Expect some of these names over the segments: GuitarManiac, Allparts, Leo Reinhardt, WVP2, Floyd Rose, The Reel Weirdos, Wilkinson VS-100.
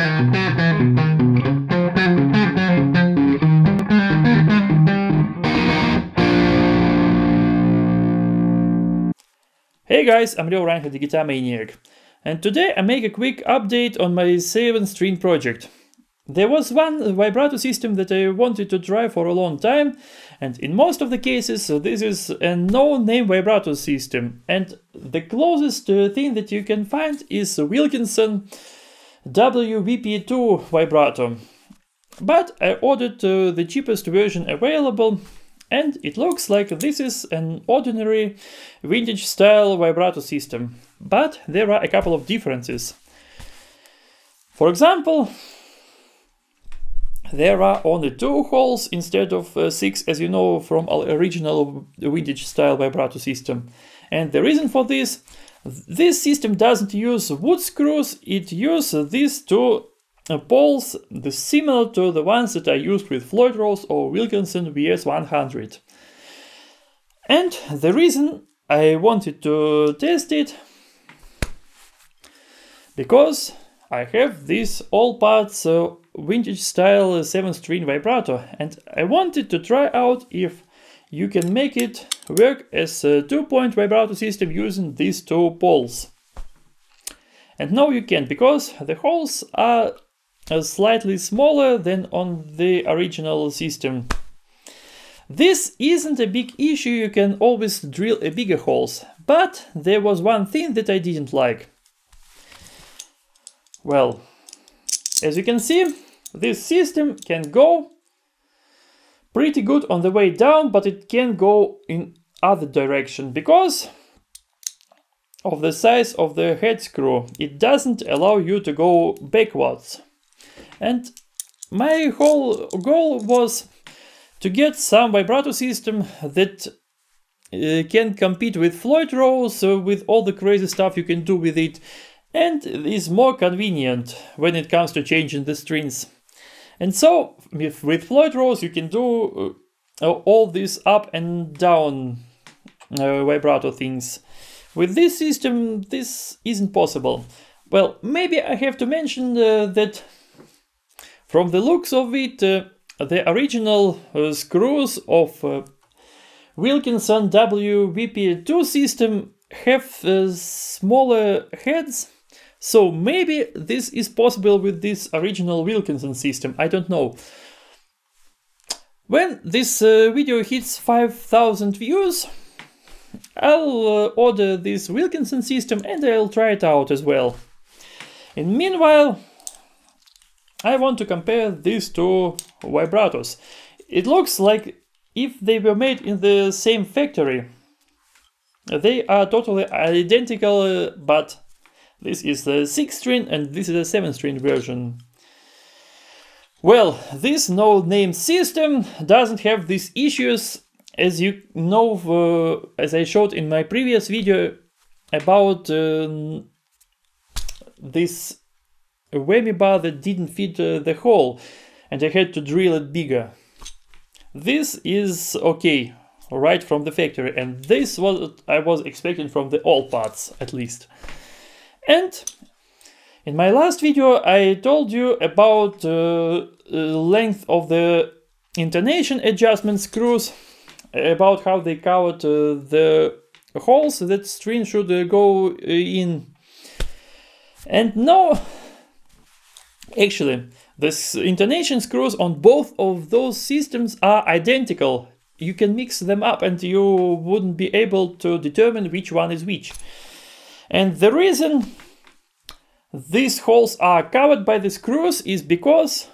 Hey guys, I'm Leo Reinhardt, the Guitar Maniac, and today I make a quick update on my 7-string project. There was one vibrato system that I wanted to try for a long time, and in most of the cases this is a no-name vibrato system, and the closest thing that you can find is Wilkinson WVP2 vibrato. But I ordered the cheapest version available, and it looks like this is an ordinary vintage style vibrato system, but there are a couple of differences. For example, there are only 2 holes instead of 6, as you know from our original vintage style vibrato system. And the reason for this system doesn't use wood screws, it uses these 2 poles, similar to the ones that I used with Floyd Rose or Wilkinson VS-100. And the reason I wanted to test it, because I have this Allparts vintage style 7-string vibrato, and I wanted to try out if you can make it work as a 2-point vibrato system using these 2 poles. And now you can, because the holes are slightly smaller than on the original system. This isn't a big issue, you can always drill a bigger holes, but there was one thing that I didn't like. Well, as you can see, this system can go pretty good on the way down, but it can go in other direction because of the size of the head screw. It doesn't allow you to go backwards. And my whole goal was to get some vibrato system that can compete with Floyd Rose, with all the crazy stuff you can do with it, and is more convenient when it comes to changing the strings. And so with Floyd Rose you can do all these up and down vibrato things. With this system this isn't possible. Well, maybe I have to mention that from the looks of it, the original screws of Wilkinson WVP2 system have smaller heads. So maybe this is possible with this original Wilkinson system, I don't know. When this video hits 5,000 views, I'll order this Wilkinson system and I'll try it out as well. And meanwhile, I want to compare these 2 vibratos. It looks like if they were made in the same factory. They are totally identical, but this is the 6-string and this is the 7-string version. Well, this no-name system doesn't have these issues, as you know, as I showed in my previous video about this whammy bar that didn't fit the hole, and I had to drill it bigger. This is okay, right from the factory, and this was what I was expecting from the Allparts, at least. And in my last video I told you about length of the intonation adjustment screws, about how they covered the holes that string should go in. And now, actually, this intonation screws on both of those systems are identical. You can mix them up and you wouldn't be able to determine which one is which. And the reason these holes are covered by the screws is because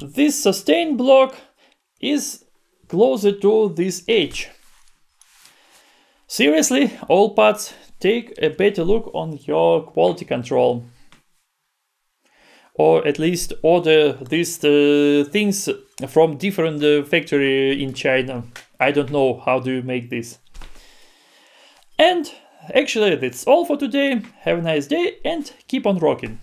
this sustain block is closer to this edge. Seriously, Allparts, take a better look on your quality control. Or at least order these things from different factory in China. I don't know how do you make this. And actually that's all for today. Have a nice day and keep on rocking.